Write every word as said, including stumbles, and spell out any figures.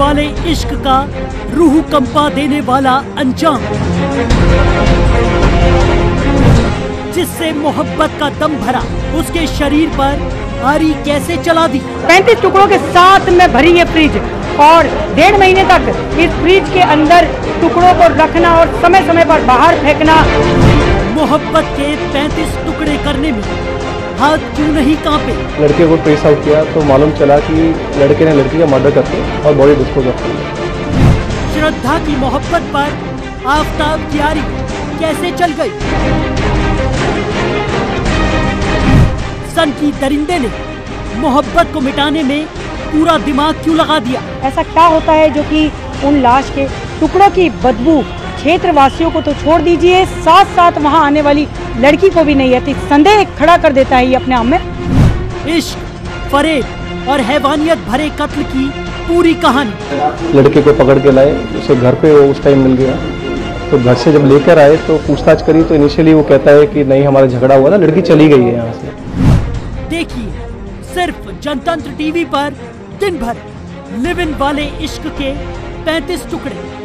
वाले इश्क का रूह कंपा देने वाला अंजाम, जिससे मोहब्बत का दम भरा उसके शरीर पर आरी कैसे चला दी। पैंतीस टुकड़ों के साथ में भरी ये फ्रिज और डेढ़ महीने तक इस फ्रिज के अंदर टुकड़ों को रखना और समय समय पर बाहर फेंकना। मोहब्बत के पैंतीस टुकड़े करने में हाथ क्यों नहीं कांपे? लड़के को ट्रेस आउट किया तो मालूम चला कि लड़के ने लड़की का मर्डर करके और बॉडी डिस्पोज कर दी। श्रद्धा की मोहब्बत पर आफताब की आरी कैसे चल गई? सन की दरिंदे ने मोहब्बत को मिटाने में पूरा दिमाग क्यों लगा दिया? ऐसा क्या होता है जो कि उन लाश के टुकड़ों की बदबू क्षेत्रवासियों को तो छोड़ दीजिए, साथ साथ वहाँ आने वाली लड़की को भी नहीं आती। संदेह खड़ा कर देता है ये अपने आप में। इश्क, फरेब और हैवानियत भरे कत्ल की पूरी कहानी। लड़के को पकड़ के लाए, उसे घर पे वो उस टाइम मिल गया, तो घर से जब लेकर आए तो पूछताछ करी तो इनिशियली वो कहता है कि नहीं हमारा झगड़ा हुआ ना, लड़की चली गई है यहाँ से। देखिए सिर्फ जनतंत्र टीवी पर दिन भर लिव इन वाले इश्क के पैंतीस टुकड़े।